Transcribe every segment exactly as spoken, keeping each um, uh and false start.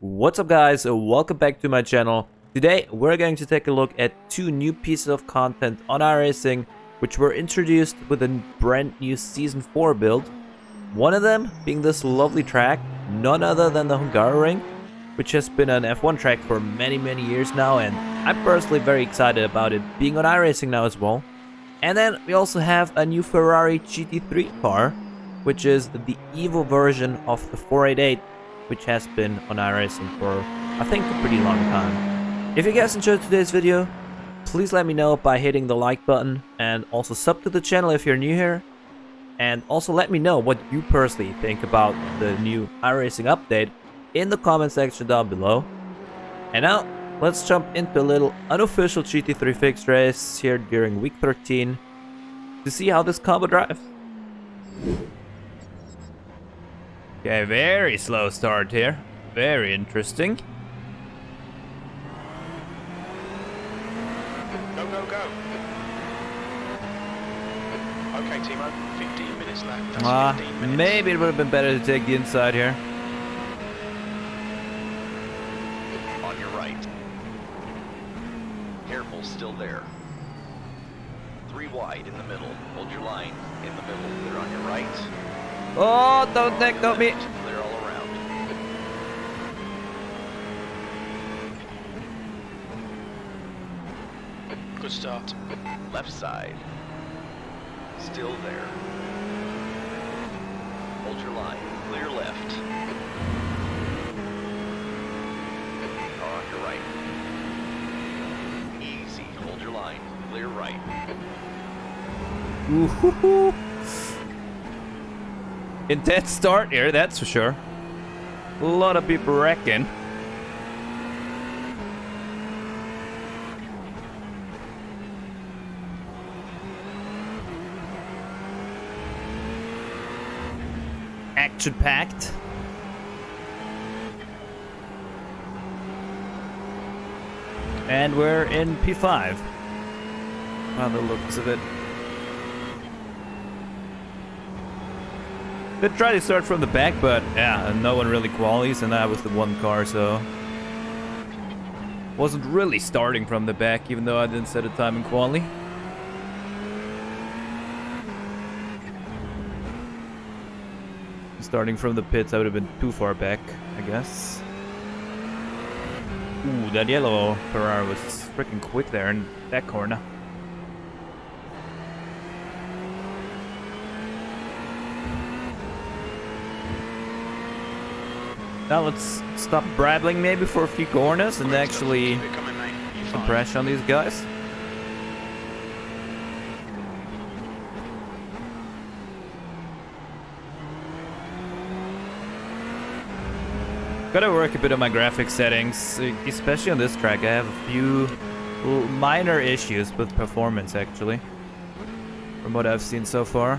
What's up guys, welcome back to my channel. Today we're going to take a look at two new pieces of content on iRacing which were introduced with a brand new season four build. One of them being this lovely track, none other than the Hungaroring, which has been an F one track for many many years now, and I'm personally very excited about it being on iRacing now as well. And then we also have a new Ferrari G T three car, which is the Evo version of the four eighty-eight, which has been on iRacing for, I think, a pretty long time. If you guys enjoyed today's video, please let me know by hitting the like button, and also sub to the channel if you're new here. And also let me know what you personally think about the new iRacing update in the comment section down below. And now, let's jump into a little unofficial G T three fixed race here during week thirteen to see how this combo drives. Okay, very slow start here. Very interesting. Go, go, go. Okay, Timo, fifteen minutes left. That's uh, fifteen minutes. Maybe it would have been better to take the inside here. On your right. Careful, still there. Three wide in the middle. Hold your line in the middle. They're on your right. Oh, don't take on me. Clear all around. Good start. Left side. Still there. Hold your line. Clear left. Car on your right. Easy. Hold your line. Clear right. Ooh-hoo-hoo. Intense start here, that's for sure. A lot of people wrecking. Action-packed. And we're in P five. By the looks of it. They tried to start from the back, but yeah, no one really qualifies, and that was the one car, so... Wasn't really starting from the back, even though I didn't set a time in quali. Starting from the pits, I would have been too far back, I guess. Ooh, that yellow Ferrari was freaking quick there in that corner. Now let's stop brabbling maybe for a few corners and actually put pressure on these guys. Gotta work a bit on my graphic settings, especially on this track. I have a few minor issues with performance actually, from what I've seen so far.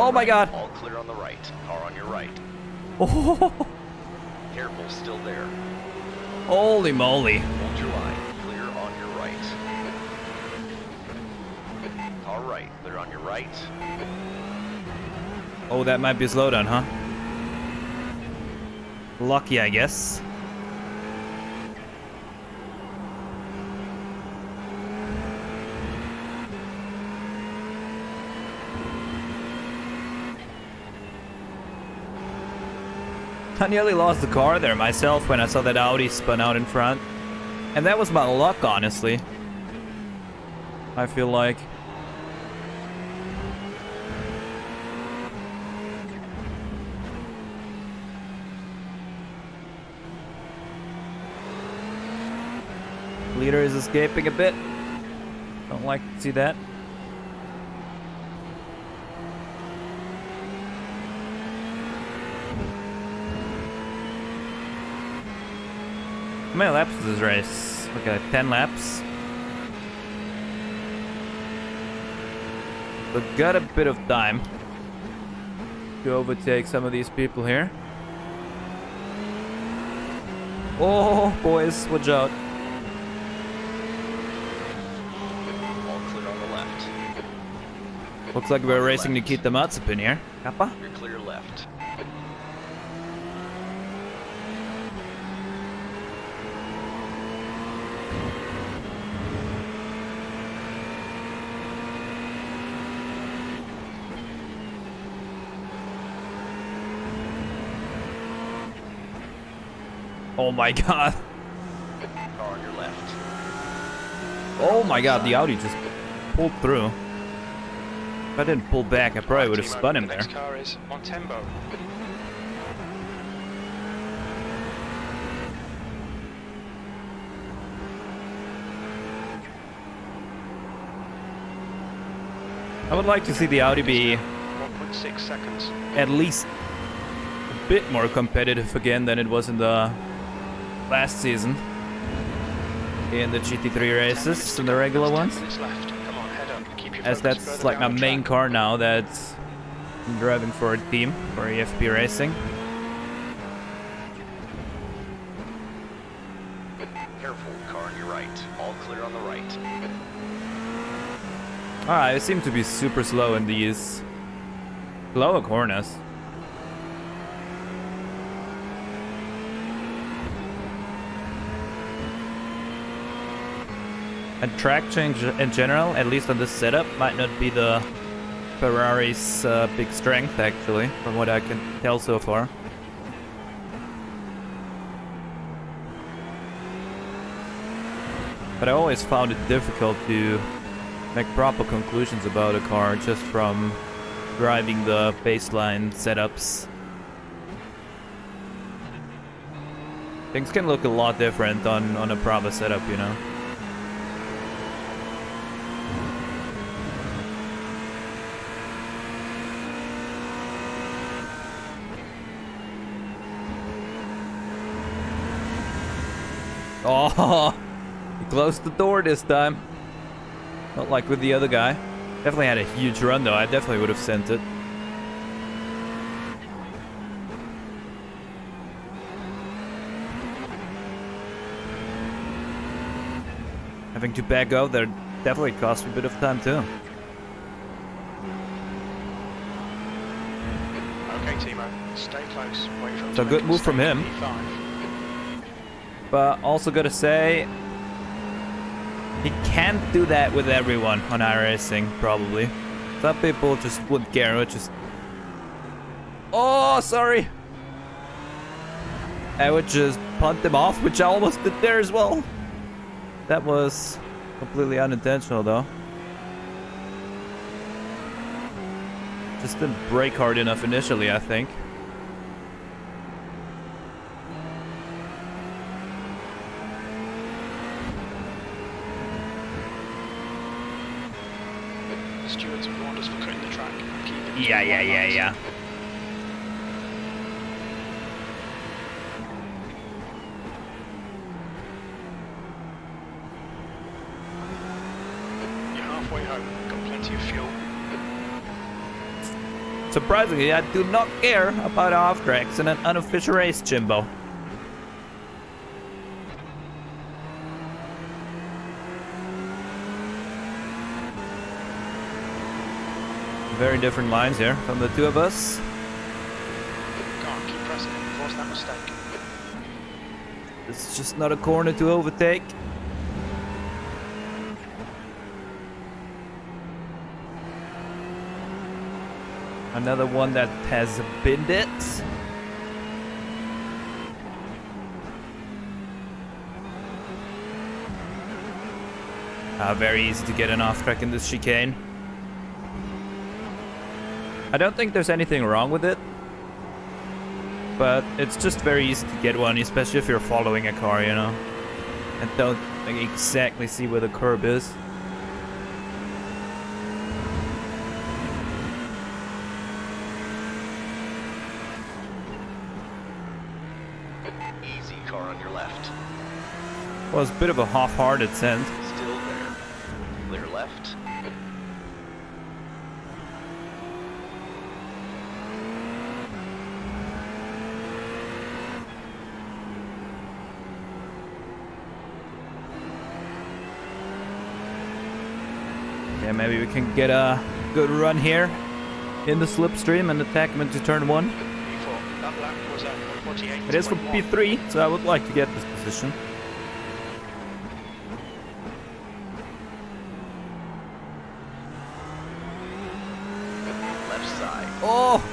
Oh my god. All clear on the right. Car on your right. Oh. Careful, still there. Holy moly. Hold your line. Clear on your right. Car right. Clear on your right. Oh, that might be a slowdown, huh? Lucky, I guess. I nearly lost the car there myself when I saw that Audi spun out in front. And that was my luck, honestly. I feel like... Leader is escaping a bit. Don't like to see that. How many laps is this race? Okay, ten laps. But got a bit of time to overtake some of these people here. Oh, boys, watch out. All clear on the left. Looks like we're racing left. Nikita Matsupin here. Kappa? You're clear left. Oh my god. Car on your left. Oh my god, the Audi just pulled through. If I didn't pull back, I probably would have spun him there. The next car is Montembo. I would like to see the Audi be one point six seconds. At least a bit more competitive again than it was in the last season in the G T three races and the regular ones, as that's like my main car now that's driving for a team for E F P Racing. Careful, car on your right. All clear on the right. Ah, I seem to be super slow in these slower corners. And track change in general, at least on this setup, might not be the Ferrari's uh, big strength, actually, from what I can tell so far. But I always found it difficult to make proper conclusions about a car just from driving the baseline setups. Things can look a lot different on, on a proper setup, you know. Oh, he closed the door this time. Not like with the other guy. Definitely had a huge run though, I definitely would have sent it. Having to back out there definitely cost a bit of time too. Okay, Timo, stay close. Wait for so good move from him. E five. But also gotta say, he can't do that with everyone on iRacing, probably. Some people just wouldn't care, which is... Oh, sorry! I would just punt them off, which I almost did there as well. That was completely unintentional, though. Just didn't brake hard enough initially, I think. Yeah, yeah, yeah, yeah. You're halfway home. Got plenty of fuel. Surprisingly, I do not care about off tracks in an unofficial race, Jimbo. Very different lines here from the two of us. Can't keep pressing and force that mistake. It's just not a corner to overtake. Another one that has binned it. Ah, very easy to get an off track in this chicane. I don't think there's anything wrong with it, but it's just very easy to get one, especially if you're following a car, you know, and don't like, exactly see where the curb is. Easy car on your left. Well, it's a bit of a half-hearted send. Still there. Clear left. Yeah, maybe we can get a good run here in the slipstream and attack him into turn one. It is for P three, so I would like to get this position. Left side. Oh!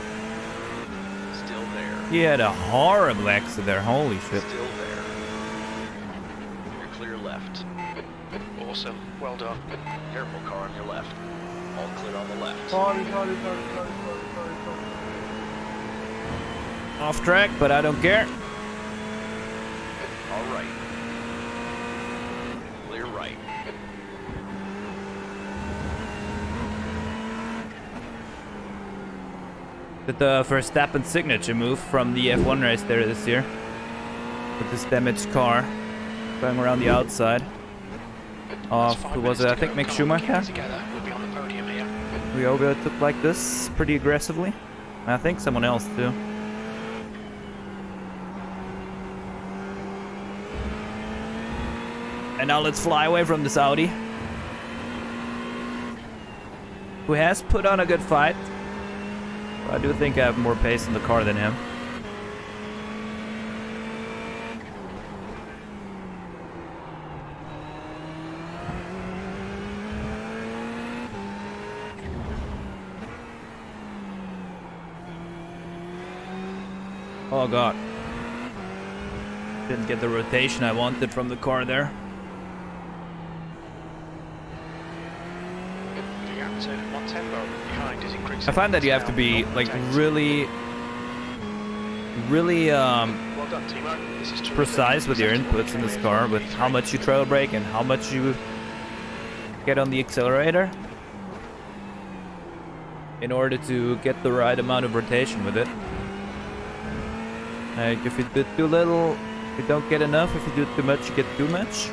Still there. He had a horrible exit there. Holy shit. Still there. You're clear left. Awesome. Well done. Careful, car on your left. All clear on the left. Sorry, sorry, sorry, sorry, sorry, sorry, sorry. Off track, but I don't care. All right. Clear right. Did the Verstappen signature move from the F one race there this year. With this damaged car going around the outside. Off, who was it? I think Mick Schumacher. We overtook like this pretty aggressively. I think someone else too. And now let's fly away from this Audi, who has put on a good fight. I do think I have more pace in the car than him. Oh god. Didn't get the rotation I wanted from the car there. I find that you have to be like really, really um, precise with your inputs in this car, with how much you trail brake and how much you get on the accelerator, in order to get the right amount of rotation with it. Like if you do too little, you don't get enough. If you do too much, you get too much.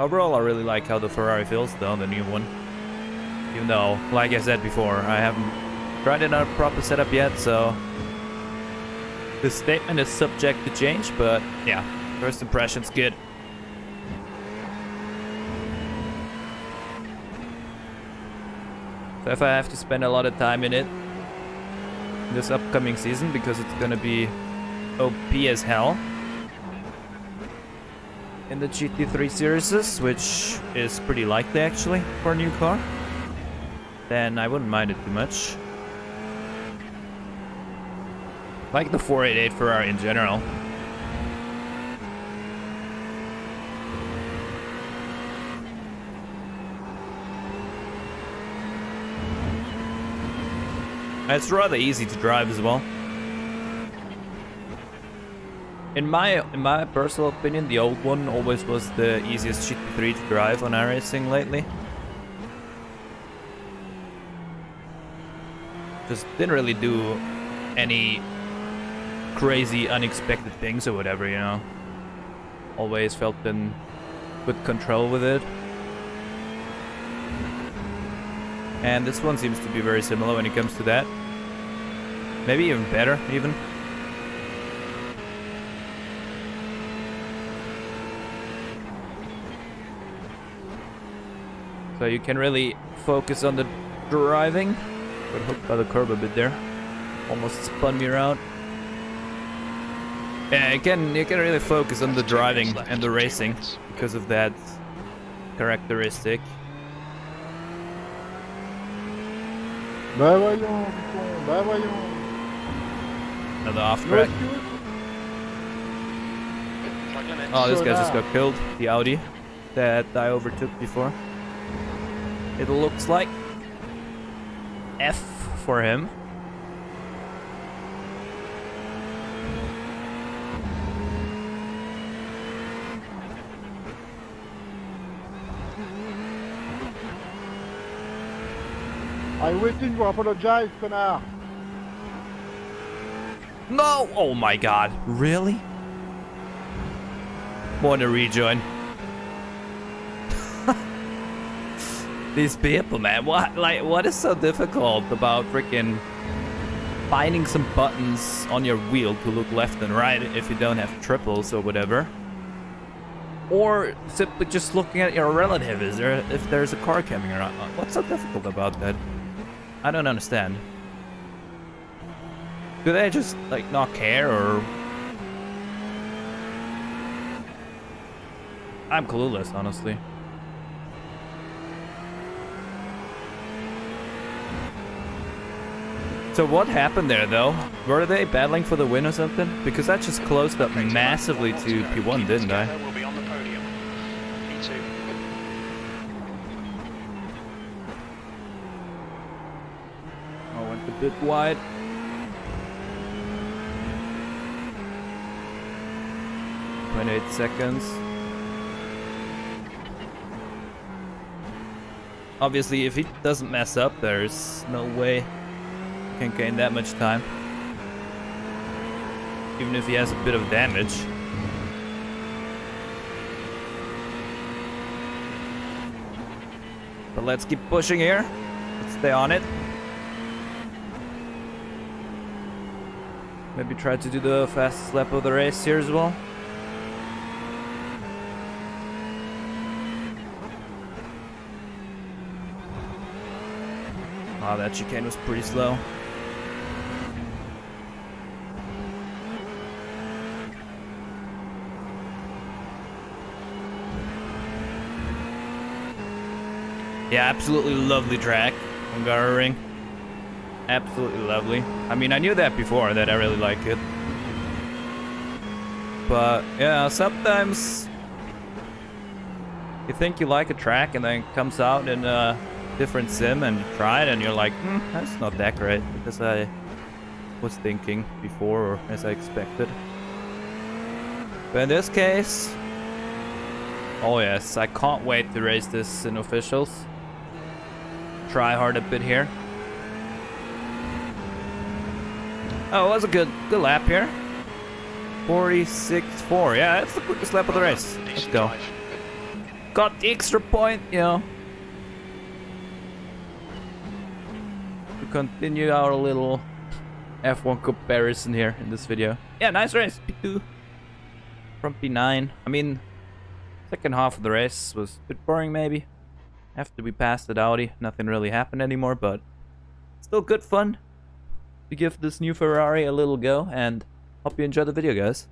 Overall, I really like how the Ferrari feels, though, the new one. Even though, like I said before, I haven't tried it on a proper setup yet, so this statement is subject to change, but yeah, first impression's good. So if I have to spend a lot of time in it this upcoming season, because it's gonna be O P as hell in the G T three series, which is pretty likely actually for a new car, then I wouldn't mind it too much. Like the four eighty-eight Ferrari in general. It's rather easy to drive as well. In my in my personal opinion, the old one always was the easiest G T three to drive on iRacing lately. Just didn't really do any crazy unexpected things or whatever, you know. Always felt in good control with it. And this one seems to be very similar when it comes to that. Maybe even better, even. So you can really focus on the driving. Got hooked by the curb a bit there. Almost spun me around. Yeah, you can, you can really focus on the driving and the racing because of that characteristic. Another off track. Oh, this guy just got killed. The Audi that I overtook before. It looks like F for him. I'm waiting to apologize, connard. No! Oh my god, really? Want to rejoin? These people, man, what like what is so difficult about freaking finding some buttons on your wheel to look left and right if you don't have triples or whatever? or simply just looking at your relative is there if there's a car coming around. What's so difficult about that? I don't understand. Do they just like not care, or I'm clueless, honestly. So what happened there, though? Were they battling for the win or something? Because that just closed up massively to P one, didn't I? I went a bit wide. twenty-eight seconds. Obviously, if he doesn't mess up, there's no way he can gain that much time. Even if he has a bit of damage. But let's keep pushing here. Let's stay on it. Maybe try to do the fastest lap of the race here as well. Wow, that chicane was pretty slow. Yeah, absolutely lovely track, Hungaroring. Absolutely lovely. I mean, I knew that before, that I really like it. But yeah, sometimes you think you like a track and then it comes out and uh different sim and try it and you're like, hmm, that's not that great as I was thinking before or as I expected. But in this case, oh yes, I can't wait to race this in officials. Try hard a bit here. Oh, it was a good good lap here. forty-six four, yeah, that's the quickest lap of the race. Let's go. Got the extra point, you know. Continue our little F one comparison here in this video. Yeah, nice race. P two from P nine. I mean, second half of the race was a bit boring maybe. After we passed the Audi, nothing really happened anymore, but still good fun to give this new Ferrari a little go, and hope you enjoyed the video, guys.